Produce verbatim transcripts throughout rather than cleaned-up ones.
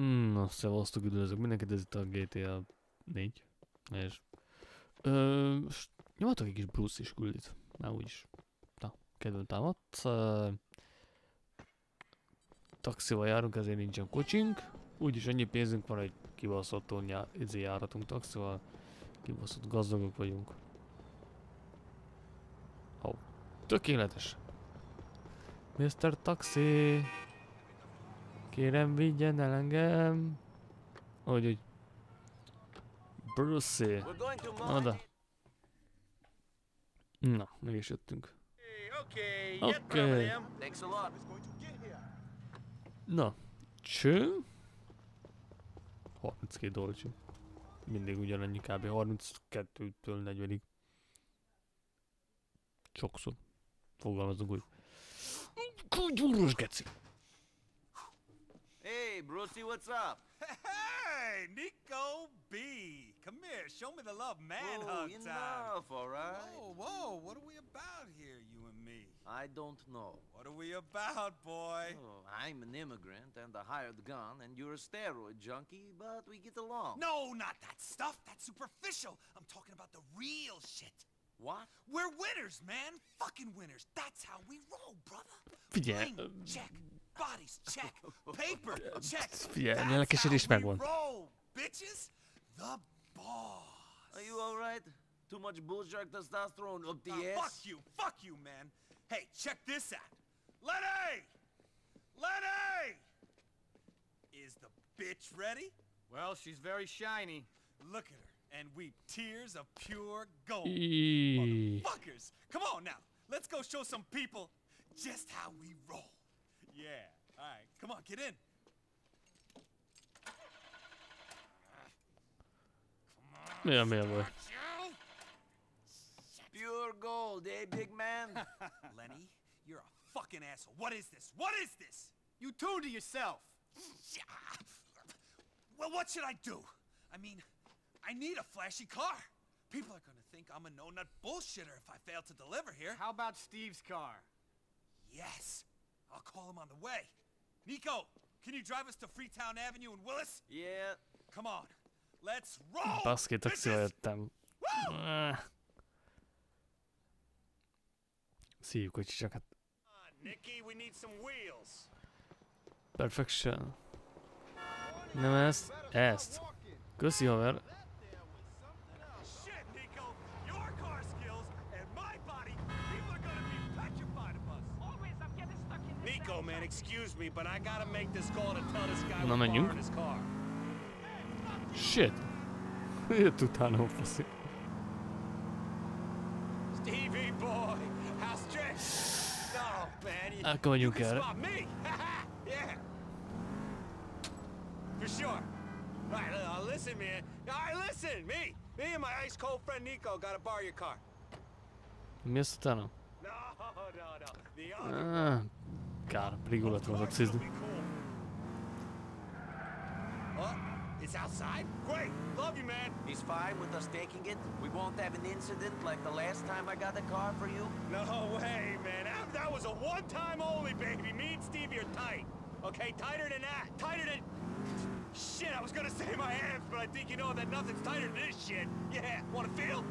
Mm, szevasztok, üdvözlök mindenkit, ez itt a G T A négy. És... Ö, nyomatok egy kis Brucie is küld itt. Már úgyis. Na, kedvem támadt. Ö, taxival járunk, ezért nincsen kocsink. Úgyis annyi pénzünk van, hogy kibaszotton já, járatunk taxival. Kibaszott gazdagok vagyunk. Ó, oh, tökéletes. miszter Taxi! Kérem, vigyen el engem! Hogy, hogy... Brucie! Oda! Na, meg is jöttünk. Oké! Okay. Na, cső! harminckét dolcsi. Mindig ugyanannyi kb. harminckettőtől negyvenig. Sokszor. Fogalmazunk úgy. Gyúrós geci! Hey, Brucie, what's up? Hey, Niko B. Come here, show me the love man whoa, hug time. Enough, all right? Whoa, whoa, what are we about here, you and me? I don't know. What are we about, boy? Oh, I'm an immigrant and a hired gun, and you're a steroid junkie, but we get along. No, not that stuff. That's superficial. I'm talking about the real shit. What? We're winners, man. Fucking winners. That's how we roll, brother. Yeah. Ring, check. Bodies, check. Paper, check. Yeah, that's how we roll, bitches. The boss. Are you all right? Too much Bullshark testosterone up the ass? Fuck you. Fuck you, man. Hey, check this out. Letty! Letty! Is the bitch ready? Well, she's very shiny. Look at her. And weep tears of pure gold. Eee. Motherfuckers, come on now. Let's go show some people just how we roll. Yeah, all right, come on, get in. Come on, yeah, man, boy. Pure gold, eh, big man? Lenny, you're a fucking asshole. What is this? What is this? You two to yourself. Yeah. Well, what should I do? I mean... I need a flashy car. People are gonna think I'm a no-nut bullshitter if I fail to deliver here. How about Steve's car? Yes. I'll call him on the way. Niko, can you drive us to Freetown Avenue in Willis? Yeah. Come on. Let's roll! Basket taxival jöttem. Szívjuk, hogy csak. Nicky, we need some wheels. Perfection. Nem ezt? Ezt. Köszi, haver. Niko, man, excuse me, but I gotta make this call to tell this guy what's going on in his car. Shit. Jött utána a faszi. Stevie boy, how stressed? Oh, man. Akkor vagyunk erre. For sure. All right, uh, listen, man. All right, listen, me. Me and my ice cold friend Niko gotta borrow your car. Mister Tunnel. No, no, no. The other. Cara, periguloso não preciso. Oh, it's outside? Great. Love you, man. He's fine with us taking it. We won't have an incident like the last time I got the car for you. No way, man. That, that was a one-time only, baby. Me and Stevie are tight. Okay, tighter than that. Tighter than. Shit, I was gonna say my hands, but I think you know that nothing's tighter than this shit. Yeah, wanna feel?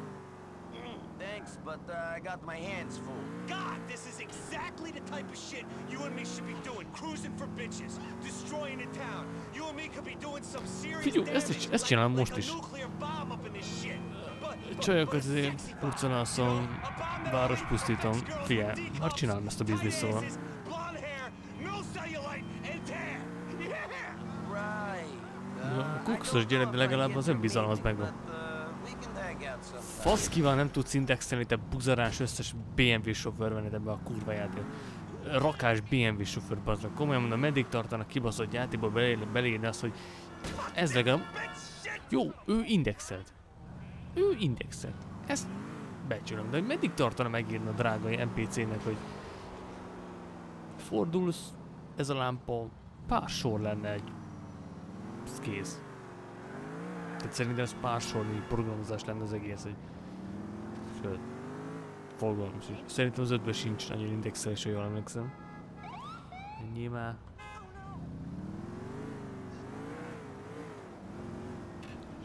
Thanks, but uh, I got my hands full. God, this is exactly the type of shit you and me should be doing. Cruising for bitches, destroying the town. You and me could be doing some serious damage. Figyelj, ezt is, ezt csinálom most is. Csajok azért utcanászom, várospusztítom. Figyelj, már csinálom ezt a bizniszt, szóval. A kukszos gyerek, de legalább az önbizalmaz megvan. Fasz kíván, nem tudsz indexelni, te buzarás összes bé em vé sofőr venned ebbe a kurva játékba. Rakás bé em vé sofőr, bazd meg. Komolyan mondom, meddig tartanak kibaszott játékba beleírni azt, hogy ez legalább... Jó, ő indexelt. Ő indexelt. Ezt becsülöm, de hogy meddig tartana megírni a drága en pé cé-nek, hogy... Fordulsz, ez a lámpa, pár sor lenne egy... Ez kész. Tehát szerintem ez pársornyi programozás lenne az egész, egy... Sőt... Fogalmam sincs. Szerintem az ötben sincs nagyon indexelés, hogy jól emlékszem. Nyilván...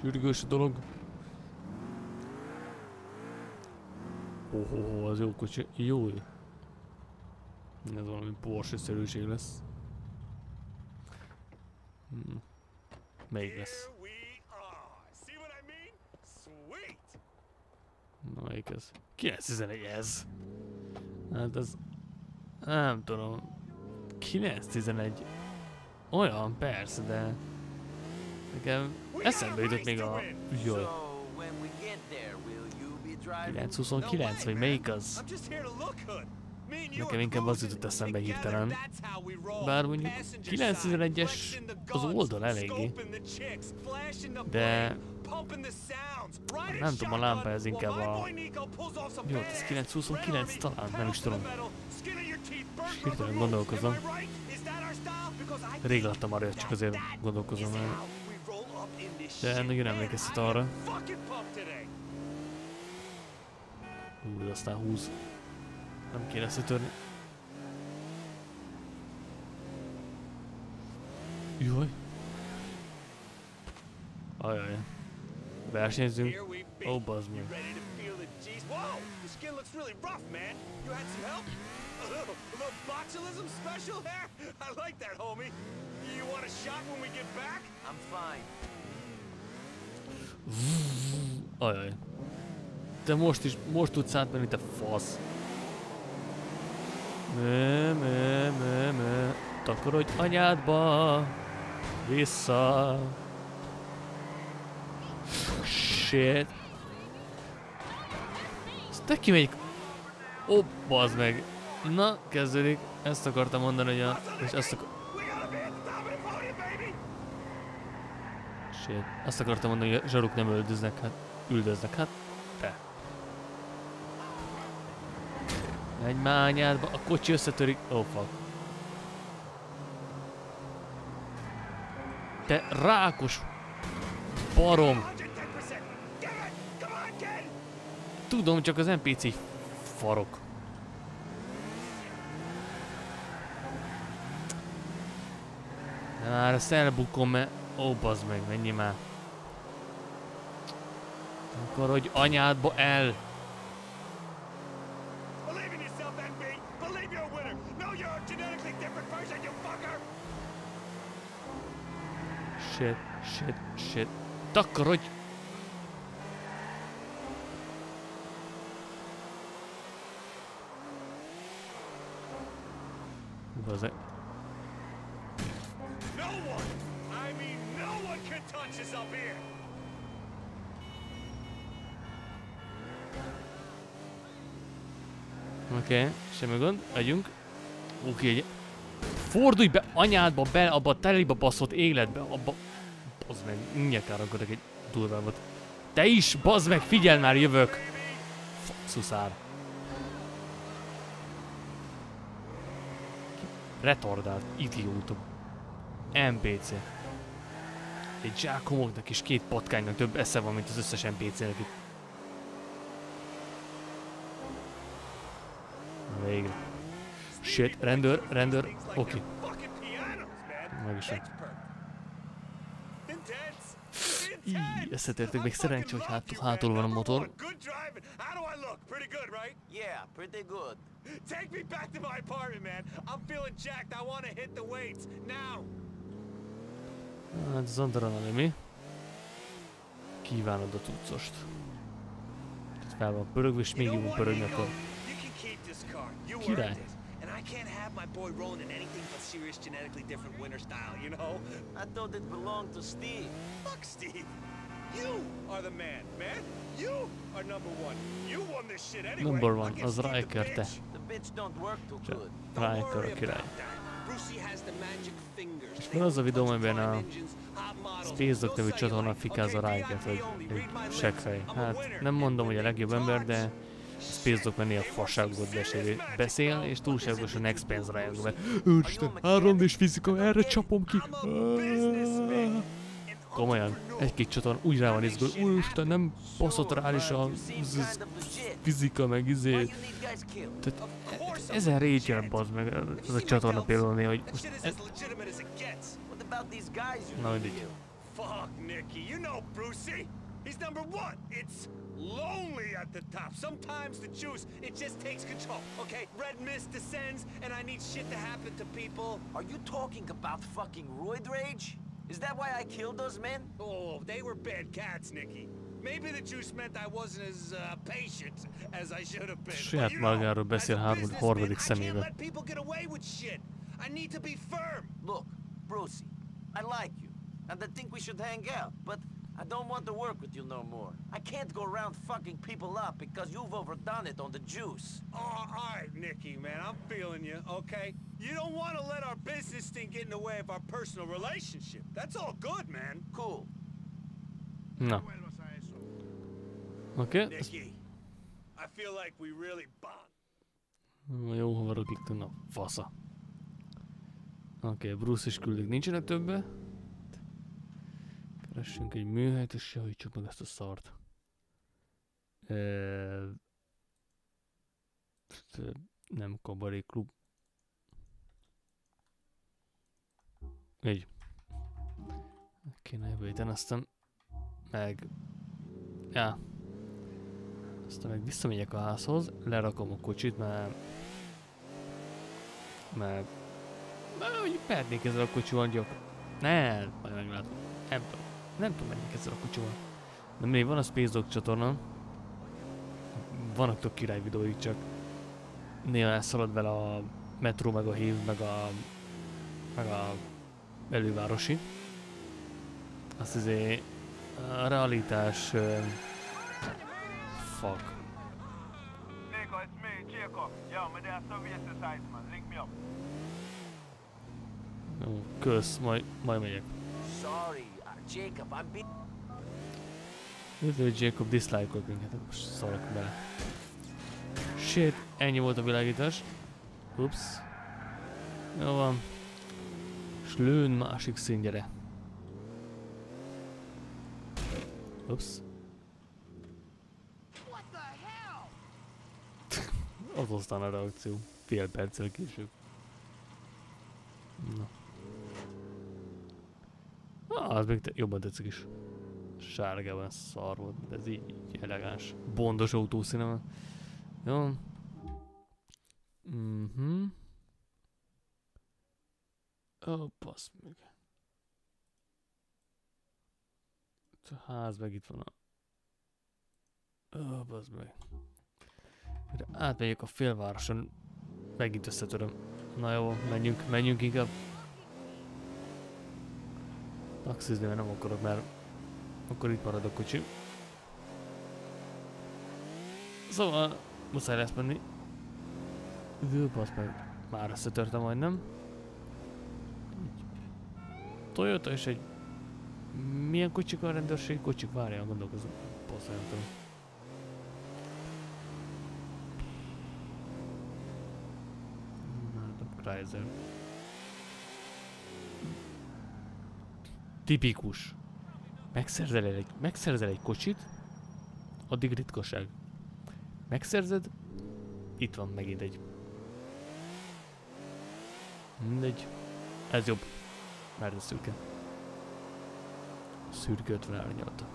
Sürgős a dolog. Ho, ho, ho, az jó kocsi. Jó. Ez valami Porsche-szerűség lesz. Hm. Melyik lesz? Na, melyik ez? kilenc tizenegy ez? Hát ez... Nem tudom... kilenc tizenegy... Olyan, persze, de... Nekem eszembe jutott még a... Jaj... kilenc huszonkilenc, vagy melyik az? Nekem inkább az jutott eszembe hirtelen. Bár mondjuk kilenc tizenegyes az oldal eléggé. De... Nem tudom, a lámpa ez inkább a... Jó, ez kilenc huszonkilenc talán, nem is tudom. Hirtelen gondolkozom. Rég láttam arra, csak azért gondolkozom el. De nagyon emlékeztet arra. Ú, de aztán húz. Nem kéne összetörni. Jaj. Ajaj. Versenyzünk. Ó, oh, bazd meg. Ajaj. Te most is, most tudsz átmenni, te fasz. Mö, mö, mö, mö. Takarodj anyádba. Vissza. Shit. Te kimegyik. Ó, bazd meg. Na, kezdődik. Ezt akartam mondani, hogy a... És ezt akar... Shit. Ezt akartam mondani, hogy a zsaruk nem üldöznek, hát... Üldöznek, hát... Te. Menj már anyádba, a kocsi összetörik. Ó, fuck. Te rákos... Barom. Tudom, csak az en pé cé farok. De már ezt elbukom, mert... Ó, bazd meg, mennyi már. Akkor, hogy anyádba el. Shit, shit, shit. Takarodj! Was it? No one! I mean, no one can touch us up here. Oké, okay, semmi gond, adjunk. Oké, okay. Fordulj be anyádba, be abba a teliba baszott életbe, abba... Bazd meg, mindjárt akarok egy durvámat. Te is, bazd meg, figyelj már, jövök! Szuszár. Retardált, idióta. en pé cé. Egy zsák homoknak és két patkánynak több esze van, mint az összes en pé cének itt. Végre. Shit, rendőr, rendőr, oké. Meg is van. Íh, összetértük, még szerencsé, hogy hátul, hátul van a motor. Yeah, pretty good. Take me back to my apartment, man. I'm feeling jacked. I want to hit the weights now. Hát az adrenalin, mi? Kívánod a tuccost. Itt fel van pörögve, és még jól pörögni akar. Király. And I can't have my boy rolling in anything but serious genetically different winter style, you know? I thought it belonged to Steve. Fuck Steve. You are the man, man. You are number one. You won this shit anyway. Number one, az Riker, te. Riker a király. És van az a videóm, amiben a Space Dog nevű csatorna fikáz a Rikert, vagy egy seggfej. Hát nem mondom, hogy a legjobb ember, de a Space Dog menné a fasságot beszél, és túlságosan expense rájog be. Úristen, három dés fizika, erre csapom ki. Komolyan, egy-két csatorn úgy rá van izgul, úristen, nem baszott rá is a fizika, meg izé... Tehát ezen rage-el bazd meg ez a csatorna például, hogy most... Na mindig. Fuck, Nikki. You know Brucie. He's number one. It's lonely at the top. Sometimes the juice, it just takes control, okay? Red mist descends, and I need shit to happen to people. Are you talking about fucking roid rage? Is that why I killed those men? Oh, they were bad cats, Nikki. Maybe the juice meant I wasn't as uh, patient as I should have been. Saját magáról beszél Harvard harmadik személyben. I can't let people get away with shit. I need to be firm. Look, Brucie, I like you, and I think we should hang out, but I don't want to work with you no more. I can't go around fucking people up because you've overdone it on the juice. Oh, all right, Nikki, man, I'm feeling you, okay? You don't want to let our business thing get in the way of our personal relationship. That's all good, man. Cool. No. Okay. Nikki, I feel like we really bond. Jó haverok itt a fasza. Oké, Brucie is küldik. Nincsenek többe? Keressünk egy műhelyt, és javítsuk meg ezt a szart. Eee... Nem kabaré klub. Így. Kéne jövő héten, aztán meg... Ja. Aztán meg visszamegyek a házhoz, lerakom a kocsit, mert... Mert... Mert mondjuk pernék ezzel a kocsival gyakran. Nem, majd meglátom. Nem tudom. Nem tudom, menjek ezzel a kocsival. De még van a Space Dog csatorna. Vannak tök király videói, csak... Néha elszalad vele a metró, meg a hív, meg a... Meg a... Elővárosi. Azt azért... A realitás... Uh, fuck. Niko, it's me, Jacob. Yo, my dad's Soviet exercise, man. Link me up. Jó, kösz, majd, majd megyek. Sorry, Jacob, I'm beat. Üdv, hogy Jacob dislike-olt minket, most szarok bele. Shit, ennyi volt a világítás. Ups. Jó van. Slőn másik szín, gyere. Ups. Az aztán a reakció. Fél perccel később. Na. Ah, az még te jobban tetszik is. Sárgában szar volt, de ez így, így elegáns. Bondos autószínema. Jó. Mhm. Ó, basz meg. A ház meg itt van a... Ó, basz meg. De átmegyek a félvároson, megint összetöröm. Na jó, menjünk, menjünk inkább. Taxizni, mert nem akarok, mert akkor itt marad a kocsi. Szóval muszáj lesz menni. Azt meg már összetörtem majdnem. Toyota és egy... Milyen kocsik a rendőrség? Kocsik, várjál, gondolkozom. Passzal nem tudom. Chrysler. Tipikus. Megszerzel egy, megszerzel egy kocsit, addig ritkaság. Megszerzed, itt van megint egy. Mindegy. Ez jobb. Mert ez szürke. Szürke ötven árnyalata.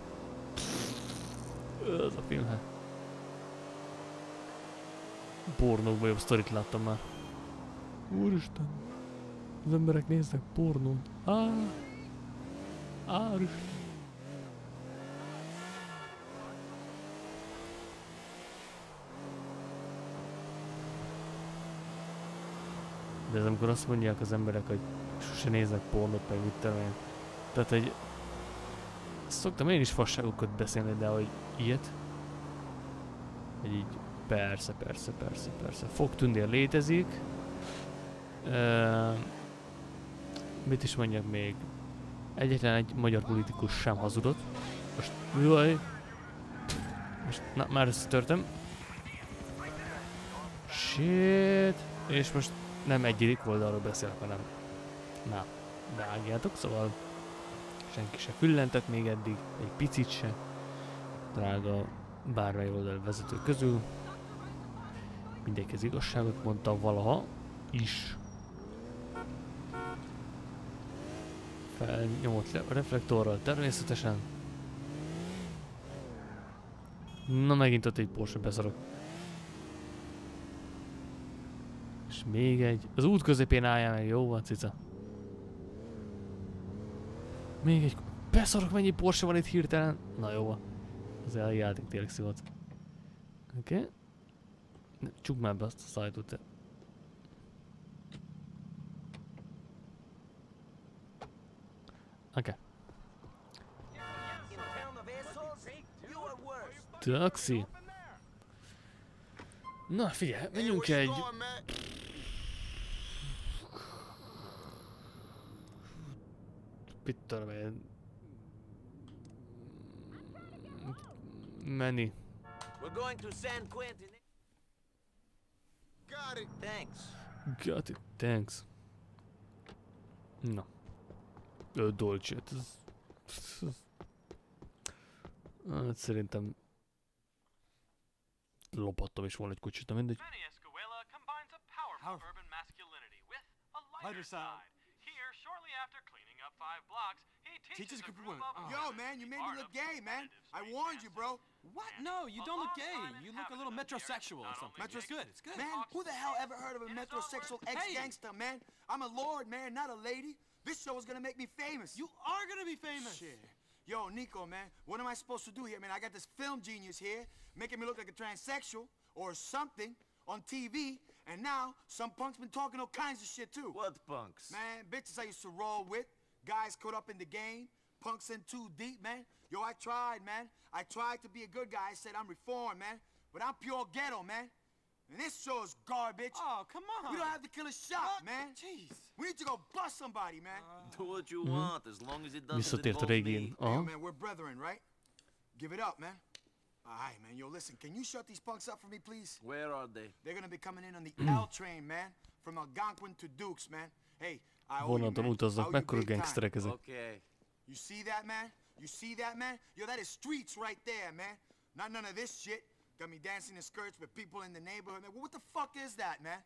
Ez a film, hát. Pornókban jobb sztorit láttam már. Úristen, az emberek néznek pornót. Á, áristen. De ez amikor azt mondják az emberek, hogy sose néznek pornót, meg mit tudom én. Tehát, hogy szoktam én is fasságokat beszélni, de hogy ilyet, hogy így persze, persze, persze, persze. Fogtündér létezik. Uh, mit is mondjak még? Egyetlen egy magyar politikus sem hazudott. Most jaj. Most na, már összetörtem. Shit. És most nem egyedik oldalról beszélek, hanem. Na, vágjátok, szóval senki se füllentett még eddig, egy picit se. Drága bármely oldal vezető közül. Mindenki az igazságot mondta valaha is. felnyomott le a reflektorral, természetesen. Na megint ott egy Porsche beszarok. És még egy. Az út közepén álljál meg, jó van cica. Még egy. Beszarok mennyi Porsche van itt hirtelen. Na jó, az eljáték tényleg szívott. Oké. Okay. Csukd már be azt a szájtot te. Oké. Okay. Taxi. Na figyelj, menjünk egy... Mit tudom én... Menni. Got it, thanks. Got it, thanks. Na. Ö, Dolce, ez... Hát szerintem... Lopattam is volna egy kocsit, de mindegy. Teaches a group of women. Yo, man, you made me look gay, man. I warned you, bro. What? No, you don't look gay. You look a little metrosexual or something. Metro's good. It's good. Man, who the hell ever heard of a metrosexual ex-gangster, man? I'm a lord, man, not a lady. This show is gonna make me famous. You are gonna be famous. Shit. Yo, Niko, man, what am I supposed to do here, man? I got this film genius here, making me look like a transsexual or something on T V, and now some punk's been talking all kinds of shit, too. What punks? Man, bitches I used to roll with, guys caught up in the game, punks in too deep, man. Yo, I tried, man. I tried to be a good guy. I said I'm reformed, man, but I'm pure ghetto, man. And this show is garbage. Oh, come on. We don't have to kill a shot, what? Man. Jeez. We need to go bust somebody, man. Uh, do what you mm-hmm. want, as long as it doesn't involve me. Oh, man, we're brethren, right? Give it up, man. All right, man. Yo, listen, can you shut these punks up for me, please? Where are they? They're gonna be coming in on the L train, man. From Algonquin to Dukes, man. Hey, I owe you, man. Mekkora gangsterek ezek. Okay. You see that, man? You see that, man? Yo, that is streets right there, man. Not none of this shit. Got me dancing in skirts with people in the neighborhood, man. What the fuck is that, man?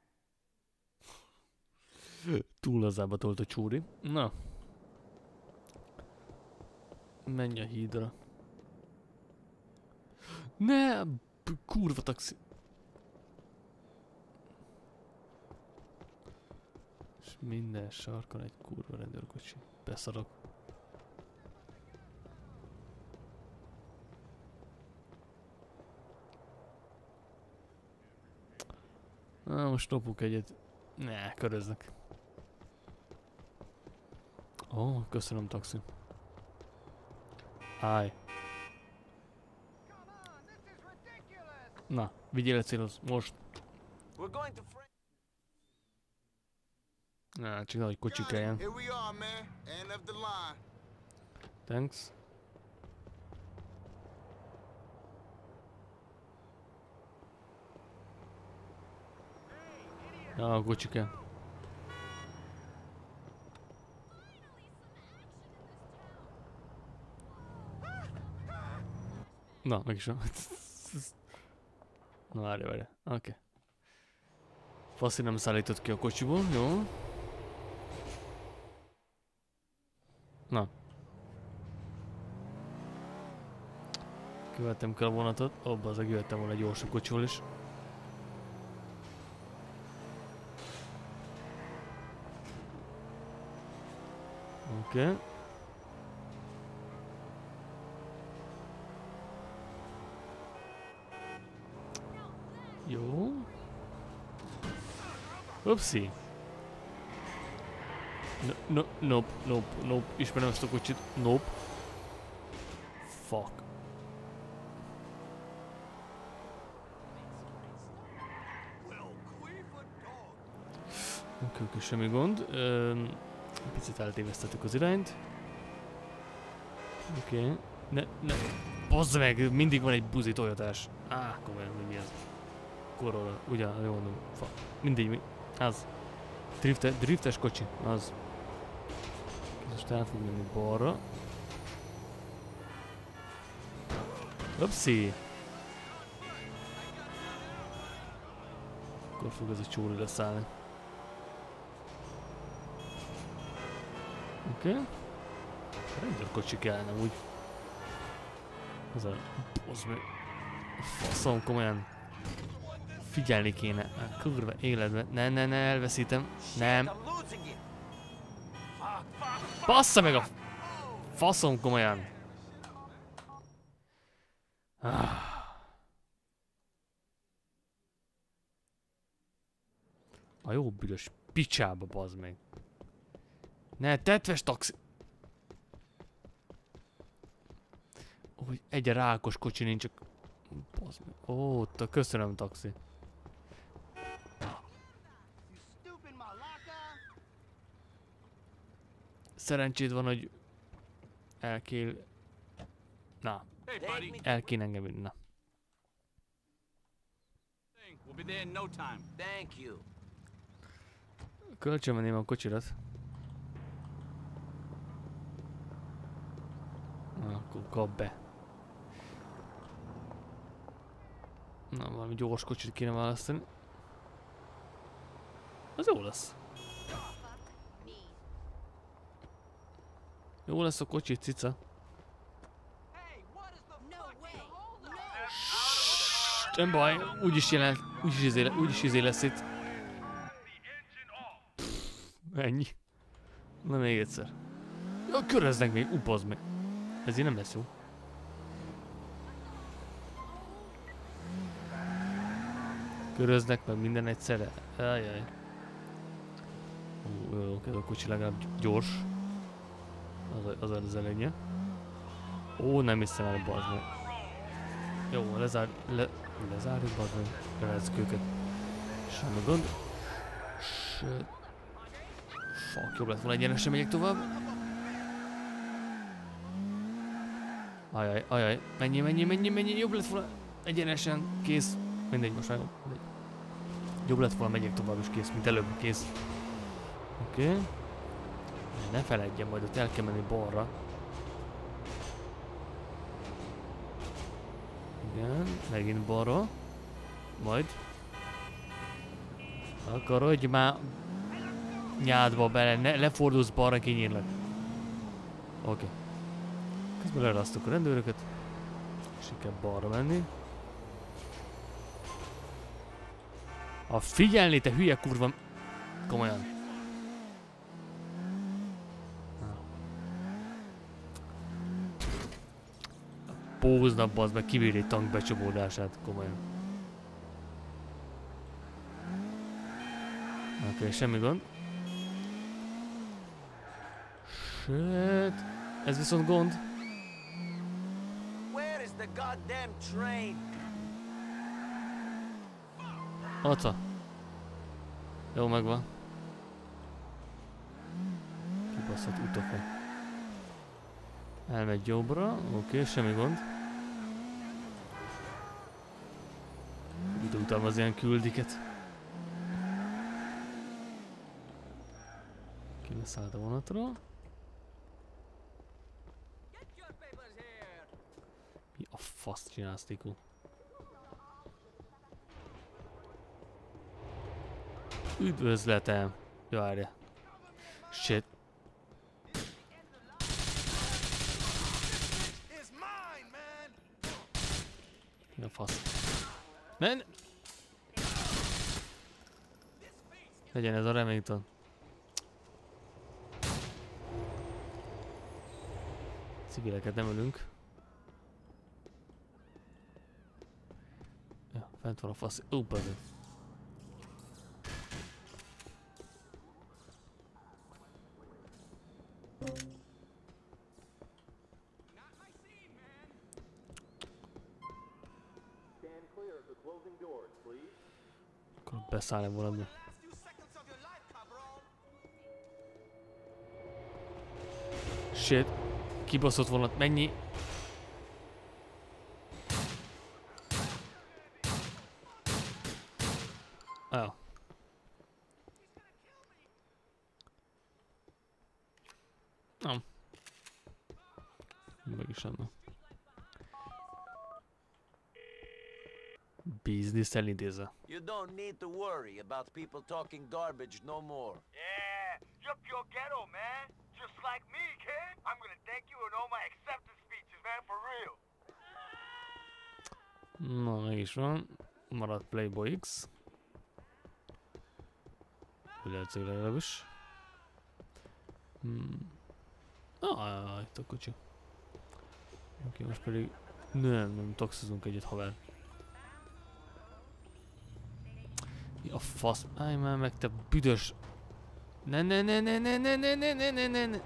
Túl lazába tolt a csúri. Na. Menj a hídra. Ne! Kurva taxi. És minden sarkon egy kurva rendőrkocsi. Beszarok. Na, most lopunk egyet. Ne, köröznek. Ó, oh, köszönöm, taxi. Állj. Na, vigyél a célhoz, most. Na, csinálj, hogy kocsi kelljen. Thanks. Ja, a kocsika. Na, meg is van. Na, várj, várj. Oké. Okay. Faszi nem szállított ki a kocsiból, jó? Na. Követtem kell a vonatot. Abba az, jöttem volna egy gyorsabb kocsival is. Oké. Okay. Jó. Upsi. No, no, nope, nope, nope. Ismerem ezt a kocsit. Nope. Fuck. Oké, oké, semmi gond. Um, Picit eltévesztettük az irányt. Oké. Okay. Ne, ne. Bozd meg! Mindig van egy buzi tojatás. Á, komolyan, mi ez? Corolla. Ugyan, jól mondom. Fa. Mindig mi. Az. Drifte, driftes kocsi. Az. Most el fog menni balra. Upsi! Akkor fog ez a csóri leszállni. Oké. Okay. Rendőr kocsik kellene úgy. Ez a... Bozd meg. Faszom, komolyan. Figyelni kéne. Á, kurva életben. Ne, ne, ne, elveszítem. Nem. Bassza meg a... Faszom, komolyan. Ah. A jó büdös picsába, bazd meg. Ne, tetves taxi. Hogy egy rákos kocsi nincs, csak... Bazd meg. Ó, köszönöm, taxi. Szerencséd van, hogy elkél... Na. El kéne engem vinni, na. Kölcsönvenném a kocsirat. Akkor kap be. Na, valami gyors kocsit kéne választani. Az jó lesz. Jó lesz a kocsi, cica. Nem baj, úgyis jelent, úgyis izé, úgyis izé lesz itt. Ennyi. Na még egyszer. Ja, köröznek még, upazd meg. Ez így nem lesz jó. Köröznek meg minden egyszerre. Ajjaj. Ó, jó, ez a kocsi legalább gyors. Az az előnye. Ó, nem hiszem el, bazd meg. Jó, lezár... Le, lezárjuk, bazd meg. Levezzük őket. Semmi gond. Sőt. Fuck, jobb lett volna, egyenesen megyek tovább. Ajaj, ajaj. Mennyi, mennyi, mennyi, mennyi. Jobb lett volna. Egyenesen. Kész. Mindegy, most már jobb. Mindegy. Jobb lett volna, megyek tovább és kész, mint előbb. Kész. Oké. Okay. Ne feledjem, majd ott el kell menni balra. Igen, megint balra. Majd. Akarodj már nyádba bele, ne, lefordulsz balra, kinyírlak. Oké. Okay. Közben lelasztok a rendőröket. És inkább balra menni. A figyelni, te hülye kurva! Komolyan. Póznap, bazd meg, kibír egy tank becsomódását, komolyan. Oké, okay, semmi gond. Shit. Ez viszont gond. Aca. Jó, megvan. Kibaszott utokat. Elmegy jobbra, oké, okay, semmi gond. Tudtam az ilyen küldiket. Ki leszállt a vonatról. Mi a fasz csinálsz, Tikó? Üdvözletem! Járja! Shit! Mi a fasz? Men! Legyen ez a Remington. Civileket nem ölünk. Ja, fent van a fasz. Ó, bazd. Akkor beszállom valami. Shit. Kibaszott vonat, mennyi? Ah. Nem. Meg is annak. Business elintézze. You don't need to worry about people talking garbage no more. Yeah, you're pure ghetto, man. Just like me, kid. I'm gonna thank you Na, meg is van. Maradt Playboy X. Ugyancég legalábbis. Hmm. Ah, itt a kocsi. Oké, most pedig... Nem, nem taxizunk egyet, haver. Mi a fasz? Állj már meg, te büdös... Ne, ne, ne, ne, ne, ne, ne, ne, ne, ne, ne, ne.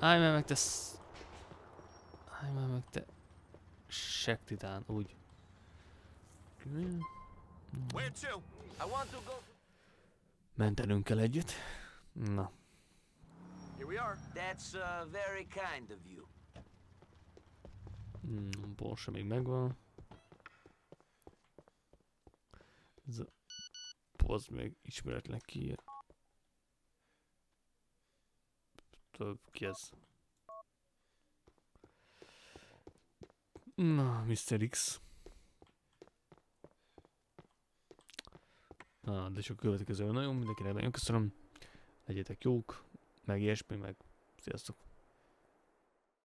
Állj már meg, te sz... Állj már meg, te... Sektitán, úgy. Mentenünk kell együtt. Na. Hmm, Porsche még megvan. Ez a poz még ismeretlen ki. Több ki ez. Na, miszter X. Na, de sok következő nagyon, mindenkinek nagyon köszönöm. Legyetek jók, meg ilyesmi, meg sziasztok.